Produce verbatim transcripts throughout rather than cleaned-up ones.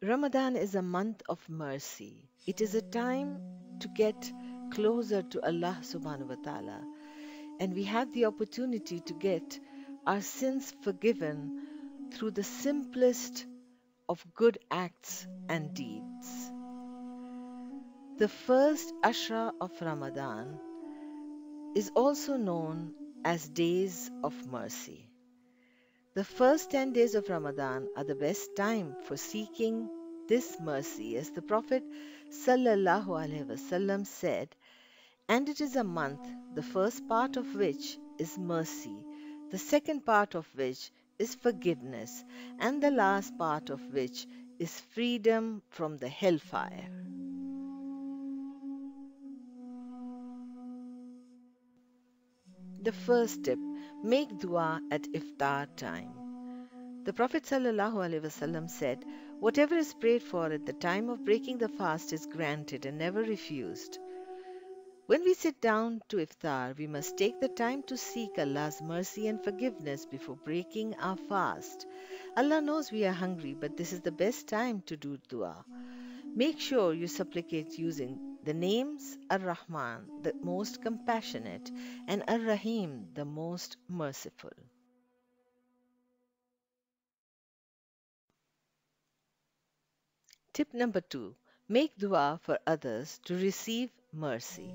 Ramadan is a month of mercy. It is a time to get closer to Allah subhanahu wa ta'ala, and we have the opportunity to get our sins forgiven through the simplest of good acts and deeds. The first Ashra of Ramadan is also known as Days of Mercy. The first ten days of Ramadan are the best time for seeking this mercy, as the Prophet ﷺ said, and it is a month, the first part of which is mercy, the second part of which is forgiveness, and the last part of which is freedom from the hellfire. The first tip: make dua at iftar time. The Prophet ﷺ said, whatever is prayed for at the time of breaking the fast is granted and never refused. When we sit down to iftar, we must take the time to seek Allah's mercy and forgiveness before breaking our fast. Allah knows we are hungry, but this is the best time to do dua. Make sure you supplicate using the names Ar Rahman, the most compassionate, and Ar Rahim, the most merciful. Tip number two: make dua for others to receive mercy.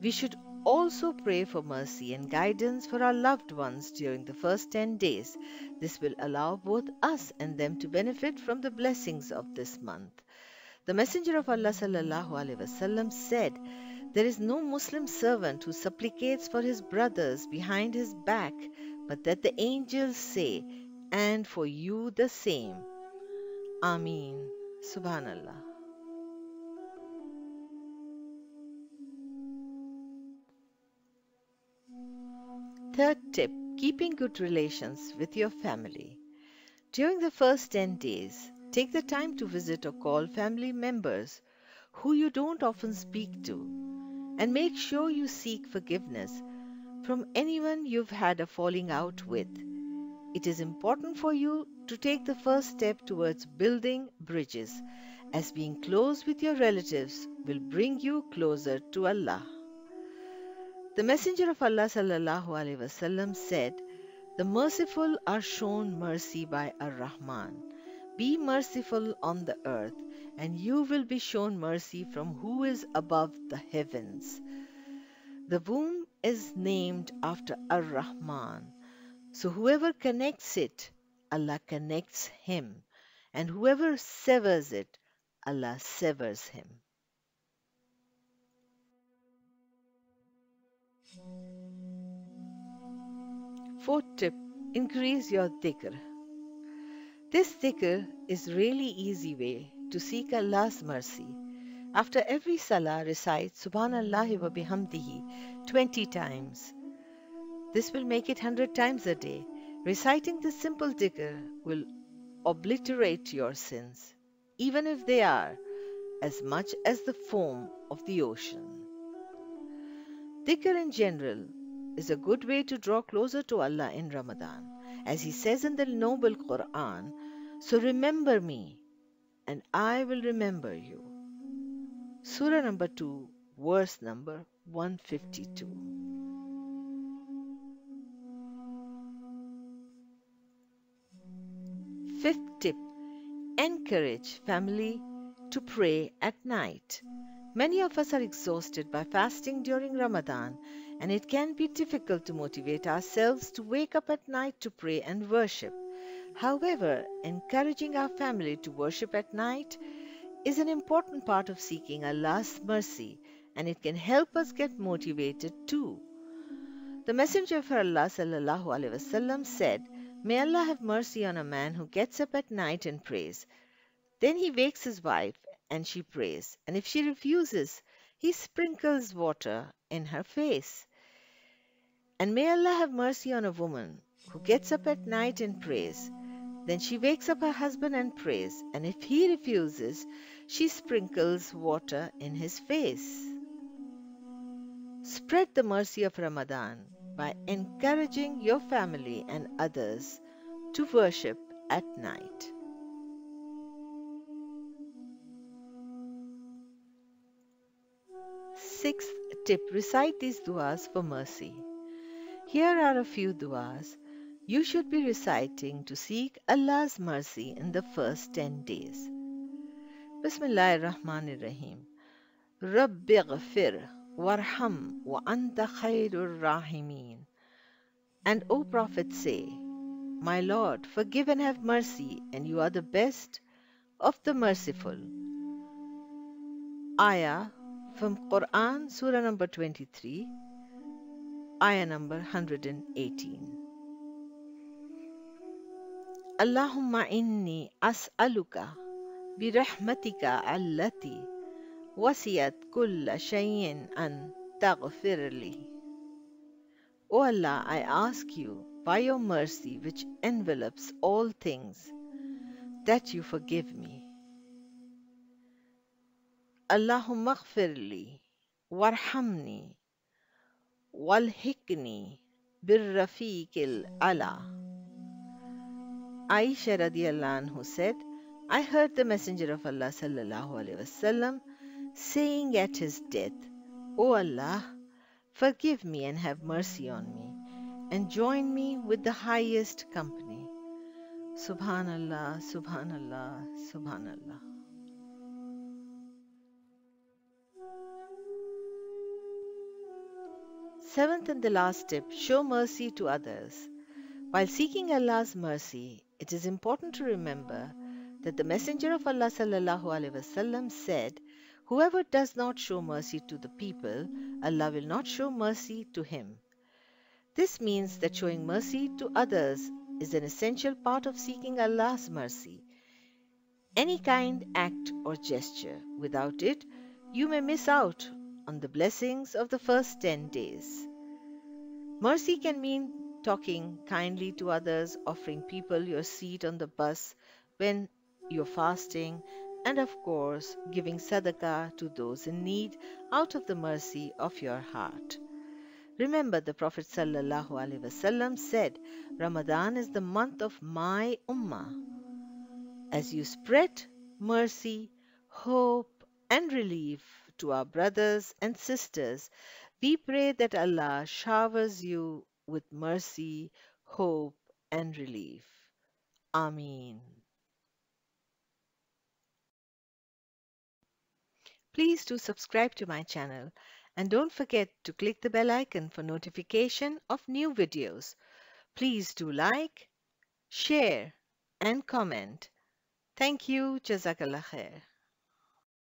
We should also pray for mercy and guidance for our loved ones during the first ten days. This will allow both us and them to benefit from the blessings of this month. The Messenger of Allah ﷺ said, there is no Muslim servant who supplicates for his brothers behind his back, but that the angels say, and for you the same. Ameen. Subhanallah. Third tip: keeping good relations with your family. During the first ten days, take the time to visit or call family members who you don't often speak to, and make sure you seek forgiveness from anyone you've had a falling out with. It is important for you to take the first step towards building bridges, as being close with your relatives will bring you closer to Allah. The Messenger of Allah ﷺ said, the merciful are shown mercy by Ar Rahman. Be merciful on the earth, and you will be shown mercy from who is above the heavens. The womb is named after Ar Rahman, so whoever connects it, Allah connects him, and whoever severs it, Allah severs him. Fourth tip: increase your dhikr. This dhikr is really easy way to seek Allah's mercy. After every salah, recite Subhanallahi wa bihamdihi twenty times. This will make it one hundred times a day. Reciting this simple dhikr will obliterate your sins, even if they are as much as the foam of the ocean. Dhikr in general is a good way to draw closer to Allah in Ramadan. As He says in the noble Quran, so remember me, and I will remember you. Surah number two, verse number one fifty-two. Fifth tip: encourage family to pray at night. Many of us are exhausted by fasting during Ramadan, and it can be difficult to motivate ourselves to wake up at night to pray and worship. However, encouraging our family to worship at night is an important part of seeking Allah's mercy, and it can help us get motivated too. The Messenger of Allah ﷺ said, may Allah have mercy on a man who gets up at night and prays. Then he wakes his wife and she prays, and if she refuses, he sprinkles water in her face. And may Allah have mercy on a woman who gets up at night and prays. Then she wakes up her husband and prays, and if he refuses, she sprinkles water in his face. Spread the mercy of Ramadan by encouraging your family and others to worship at night. Sixth tip, recite these duas for mercy. Here are a few duas you should be reciting to seek Allah's mercy in the first ten days. Bismillahir Rahmanir Rahim. Rabbi ghafir warham wa anta khairur rahimin. And O Prophet, say, My Lord, forgive and have mercy, and you are the best of the merciful. Ayah from Quran, Surah number twenty-three, Ayah number one hundred eighteen. Allahumma inni as'aluka bi rahmatika allati wasiyat kulla shay'in an taghfirli. O Allah, I ask you by your mercy which envelops all things, that you forgive me. Allahumma ghfirli warhamni walhikni birrafiqil ala. Aisha radiallahu anhu said, I heard the Messenger of Allah sallallahu alaihi wasallam saying at his death, O Allah, forgive me and have mercy on me, and join me with the highest company. Subhanallah, Subhanallah, Subhanallah. Seventh and the last tip, show mercy to others. While seeking Allah's mercy, it is important to remember that the Messenger of Allah sallallahu alaihi wasallam said, Whoever does not show mercy to the people, Allah will not show mercy to him. This means that showing mercy to others is an essential part of seeking Allah's mercy. Any kind act or gesture, without it, you may miss out on the blessings of the first ten days. Mercy can mean talking kindly to others, offering people your seat on the bus when you're fasting, and of course, giving sadaqah to those in need out of the mercy of your heart. Remember, the Prophet sallallahu alaihi wasallam said, Ramadan is the month of my ummah. As you spread mercy, hope, and relief to our brothers and sisters, we pray that Allah showers you with mercy, hope, and relief. Ameen. Please do subscribe to my channel, and don't forget to click the bell icon for notification of new videos. Please do like, share, and comment. Thank you. Jazakallah khair.